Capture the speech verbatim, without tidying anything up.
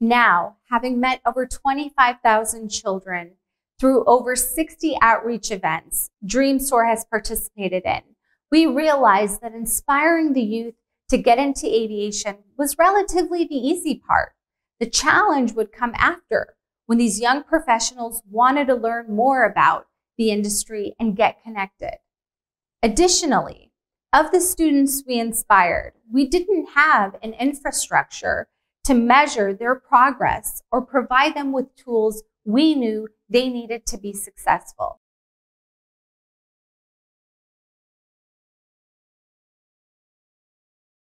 Now, having met over twenty-five thousand children through over sixty outreach events Dreams Soar has participated in, we realized that inspiring the youth to get into aviation was relatively the easy part. The challenge would come after, when these young professionals wanted to learn more about the industry and get connected. Additionally, of the students we inspired, we didn't have an infrastructure to measure their progress or provide them with tools we knew they needed to be successful.